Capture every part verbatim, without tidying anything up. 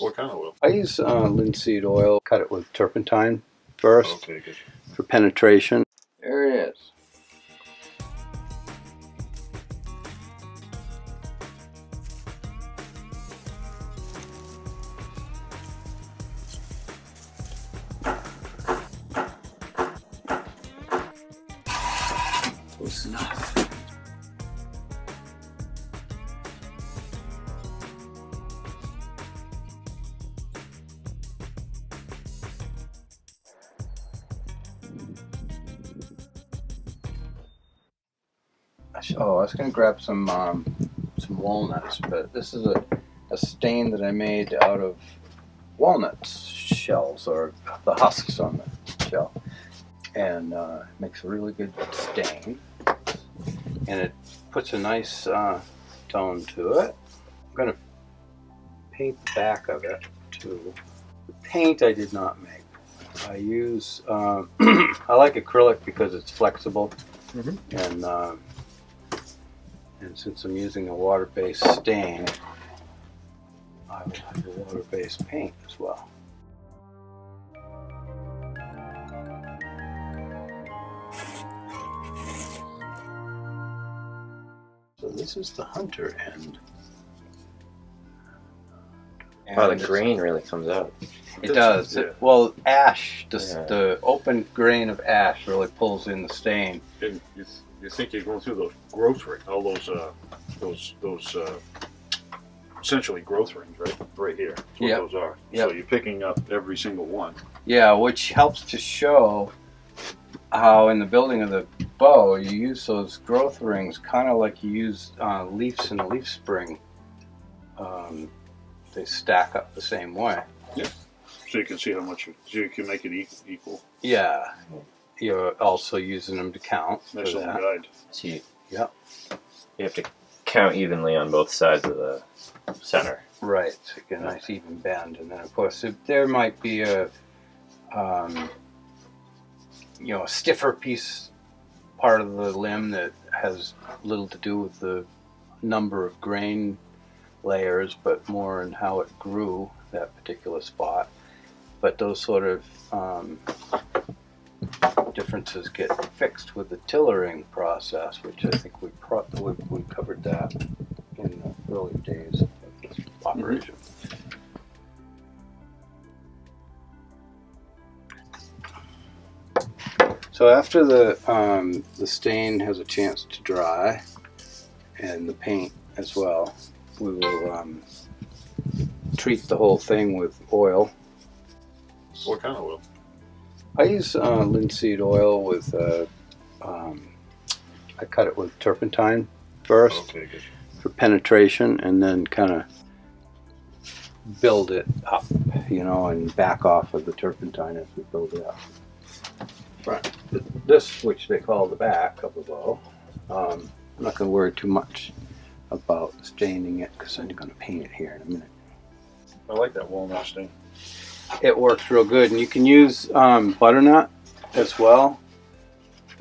What kind of oil? I use uh, linseed oil. Cut it with turpentine first. Okay, good. For penetration. There it is. Close enough. Oh, I was going to grab some um, some walnuts, but this is a, a stain that I made out of walnut shells, or the husks on the shell, and uh, it makes a really good stain, and it puts a nice uh, tone to it. I'm going to paint the back of it too. The paint I did not make. I use uh, I like acrylic because it's flexible, mm-hmm. and uh, And since I'm using a water-based stain, I will have a water-based paint as well. So this is the hunter end. And wow, the grain really comes out. It does. Yeah. It, well, ash, the, yeah. the open grain of ash really pulls in the stain. It, it's, you think you're going through those growth rings, all those, uh, those, those, uh, essentially growth rings, right, right here. That's what yep. those are. Yep. So you're picking up every single one. Yeah, which helps to show how in the building of the bow you use those growth rings, kind of like you use uh, leaves in a leaf spring. Um, they stack up the same way. Yeah. So you can see how much you, so you can make it equal. Yeah. You're also using them to count. Nice little guide. So you, yep. you have to count evenly on both sides of the center. Right. So you get a nice even bend, and then of course if there might be a, um, you know, a stiffer piece part of the limb that has little to do with the number of grain layers, but more in how it grew that particular spot. But those sort of um, differences get fixed with the tillering process, which I think we pro we, we covered that in the early days of this operation. Mm-hmm. So after the um, the stain has a chance to dry, and the paint as well, we will um, treat the whole thing with oil. What kind of oil? I use uh, linseed oil with, uh, um, I cut it with turpentine first. Okay, good. For penetration, and then kind of build it up, you know, and back off of the turpentine as we build it up. Right. This, which they call the back of the bow, um, I'm not going to worry too much about staining it because I'm going to paint it here in a minute. I like that walnut stain. It works real good, and you can use um, butternut as well.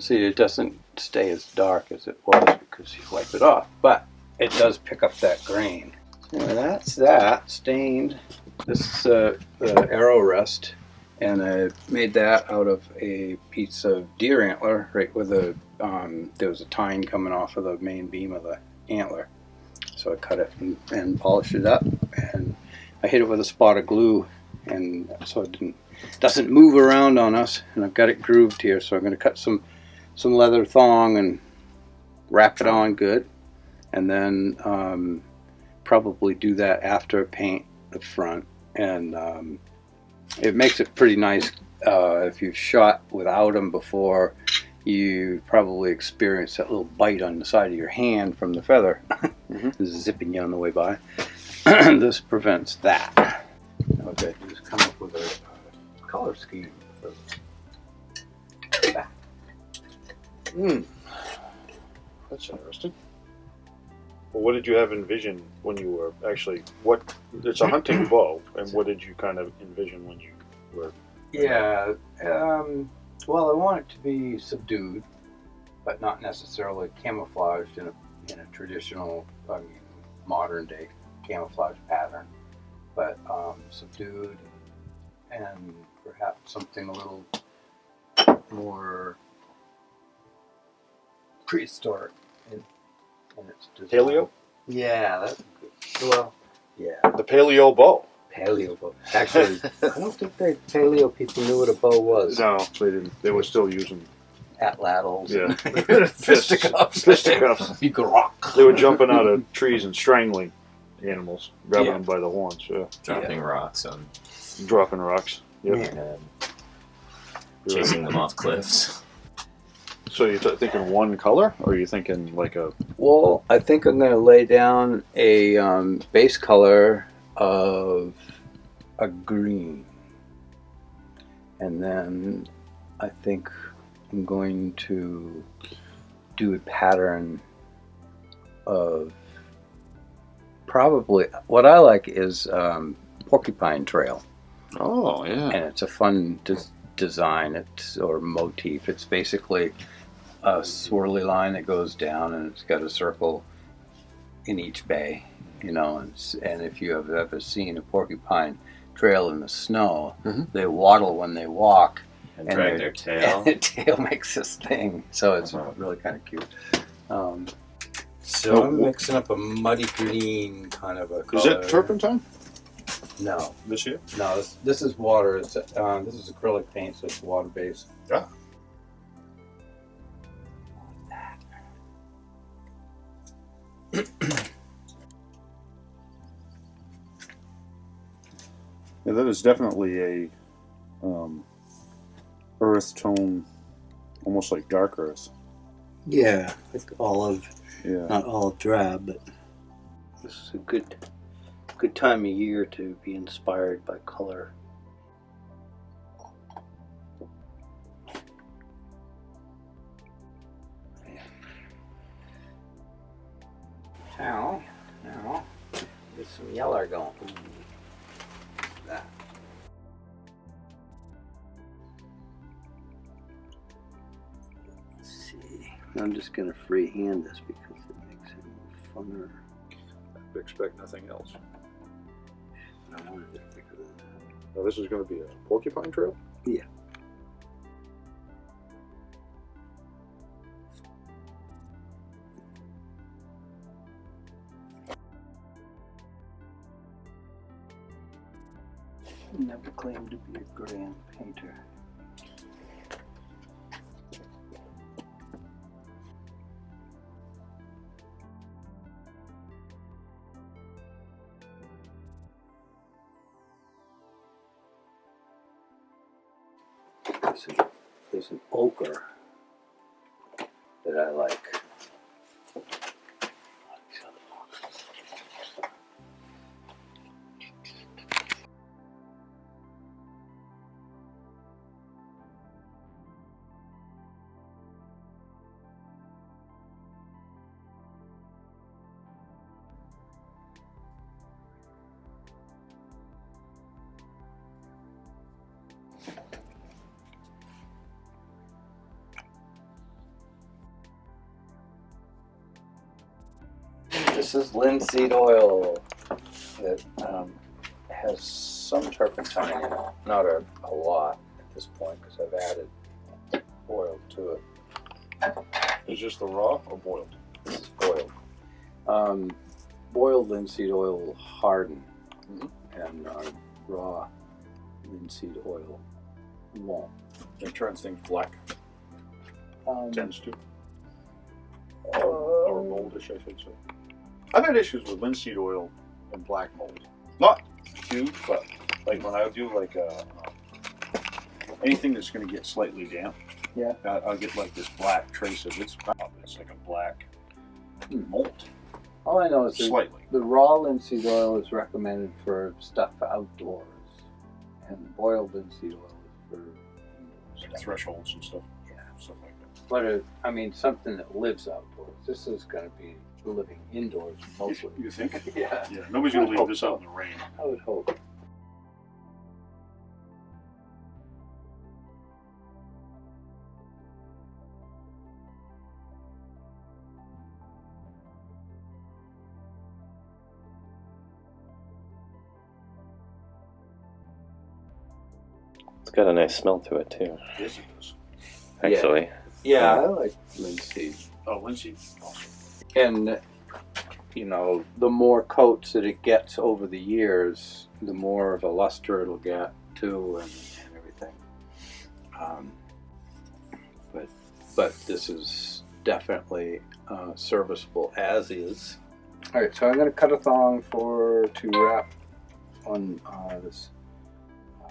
See, it doesn't stay as dark as it was because you wipe it off, but it does pick up that grain. Anyway, that's that stained. This is uh, the arrow rest, and I made that out of a piece of deer antler, right with a um, there was a tine coming off of the main beam of the antler, so I cut it and, and polished it up, and I hit it with a spot of glue. And so it didn't, doesn't move around on us, and I've got it grooved here, so I'm going to cut some some leather thong and wrap it on good, and then um, probably do that after I paint the front, and um, it makes it pretty nice. Uh, if you've shot without them before, you probably experience that little bite on the side of your hand from the feather mm-hmm. zipping you on the way by. This prevents that. What I do is come up with a uh, color scheme for the back. Mm. That's interesting. Well, what did you have envisioned when you were actually, what, it's a hunting bow, and what did you kind of envision when you were? Yeah, um, well, I want it to be subdued, but not necessarily camouflaged in a, in a traditional, I mean, modern day camouflage pattern. but um, subdued and perhaps something a little more prehistoric in, in its design. Paleo? Yeah, that's good. Well, yeah. The paleo bow. Paleo bow. Actually, I don't think the paleo people knew what a bow was. No, they didn't. They were still using atlatls. Yeah. Fisticuffs. Fisticuffs. You could rock. They were jumping out of trees and strangling animals, grabbing yeah. them by the horns. Yeah. Dropping yeah. rocks on. Dropping rocks. Yep. And chasing them off cliffs. So you're thinking one color, or are you thinking like a... Well, I think I'm going to lay down a um, base color of a green. And then I think I'm going to do a pattern of probably... What I like is um, porcupine trail. Oh, yeah. And it's a fun de design it's, or motif. It's basically... a swirly line that goes down, and it's got a circle in each bay, you know. And, and if you have ever seen a porcupine trail in the snow, mm-hmm. they waddle when they walk, and, and drag their, their tail. And their tail makes this thing, so it's uh-huh. really kind of cute. Um, so I'm mixing up a muddy green kind of a color. Is that turpentine? No. This year? No. This, this is water. It's um, this is acrylic paint, so it's water based. Yeah. Yeah, that is definitely a um, earth tone, almost like dark earth. Yeah, like olive, yeah. Not olive drab, but this is a good, good time of year to be inspired by color. Now, now, get some yellow going. That. Let's see. I'm just going to freehand this because it makes it more funner. I expect nothing else. I don't want to get thicker than that. Now, this is going to be a porcupine trail? Yeah. Never claimed to be a grand painter. There's an, there's an ochre that I like. This is linseed oil that um, has some turpentine in it, not a, a lot at this point because I've added oil to it. Is this the raw or boiled? This is boiled. Um, boiled linseed oil will harden, mm-hmm. and uh, raw linseed oil won't. It turns things black. Um, Tends to. Or, or moldish, I should say. I've had issues with linseed oil and black mold. Not huge, but like when I do like uh, anything that's going to get slightly damp, yeah, I, I'll get like this black trace of its pop. It's like a black mold. All I know is slightly. The, the raw linseed oil is recommended for stuff outdoors, and boiled linseed oil is for like stuff. Thresholds and stuff. Yeah, stuff like that. But it, I mean, something that lives outdoors. This is going to be. Living indoors mostly. You think? Yeah. Yeah. Nobody's gonna leave this out in the rain. I would hope. It's got a nice smell to it too. Yes, it does. Actually. Yeah, yeah, I like linseed. Oh, linseed. Awesome. And you know, the more coats that it gets over the years, the more of a luster it'll get too, and, and everything. Um, but but this is definitely uh, serviceable as is. All right, so I'm going to cut a thong for to wrap on uh, this uh,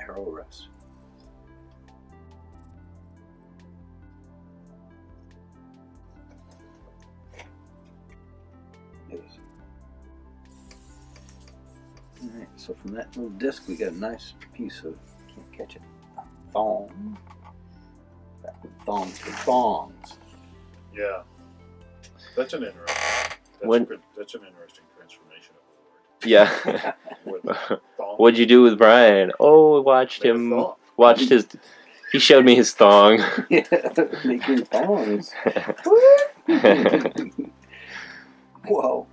arrow rest. Alright, so from that little disc we got a nice piece of, can't catch it, a thong. Back with thongs for thongs. Yeah. That's an interesting, that's, when, a, that's an interesting transformation of the word. Yeah. What'd you do with Brian? Oh, I watched Made him, watched his, he showed me his thong. Yeah, making thongs. Whoa.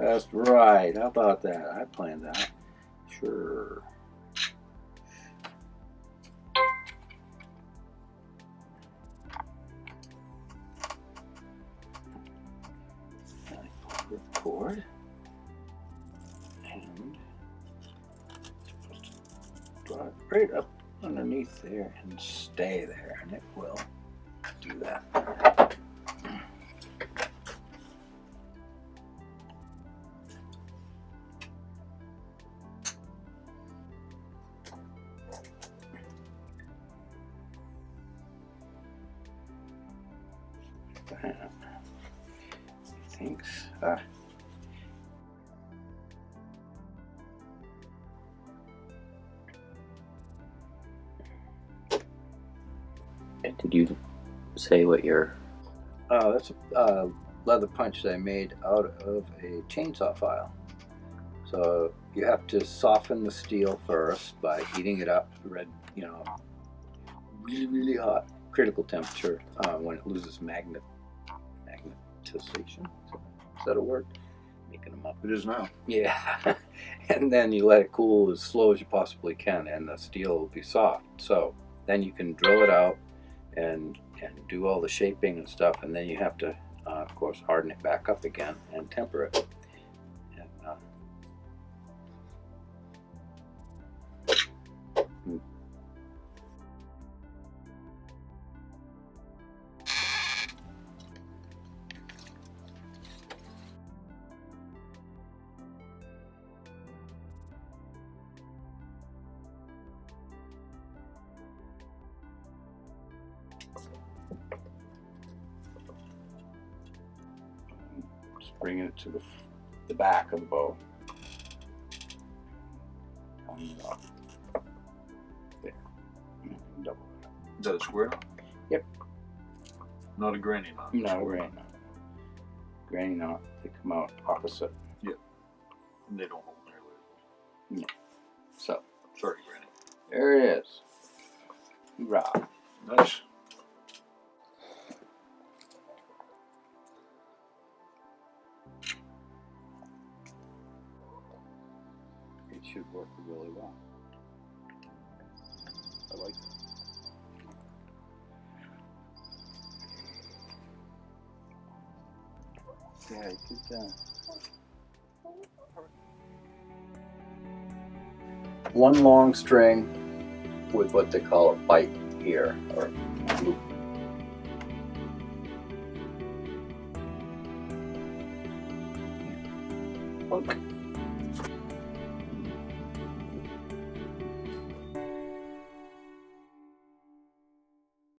Just right. How about that? I planned that. Sure. Record. And just draw it right up underneath there and stay there, and it will do that. Thanks. Uh, Did you say what your? Oh, that's a uh, leather punch that I made out of a chainsaw file. So you have to soften the steel first by heating it up, red, you know, really, really hot, critical temperature uh, when it loses magnet magnetization. Is that a word? Making them up. It is now. Yeah. And then you let it cool as slow as you possibly can, and the steel will be soft. So then you can drill it out and and do all the shaping and stuff, and then you have to, uh, of course, harden it back up again and temper it. And, uh, hmm. Bringing it to the, the back of the bow. There. Double it up. Is that a square knot? Yep. Not a granny knot. No, a granny knot. Granny knot, they come out opposite. Yep. And they don't hold nearly. No. So. Sorry, Granny. There it is. Rock. Nice. Should work really well. I like it. Yeah, you could, uh... one long string with what they call a bite here, or loop. Okay.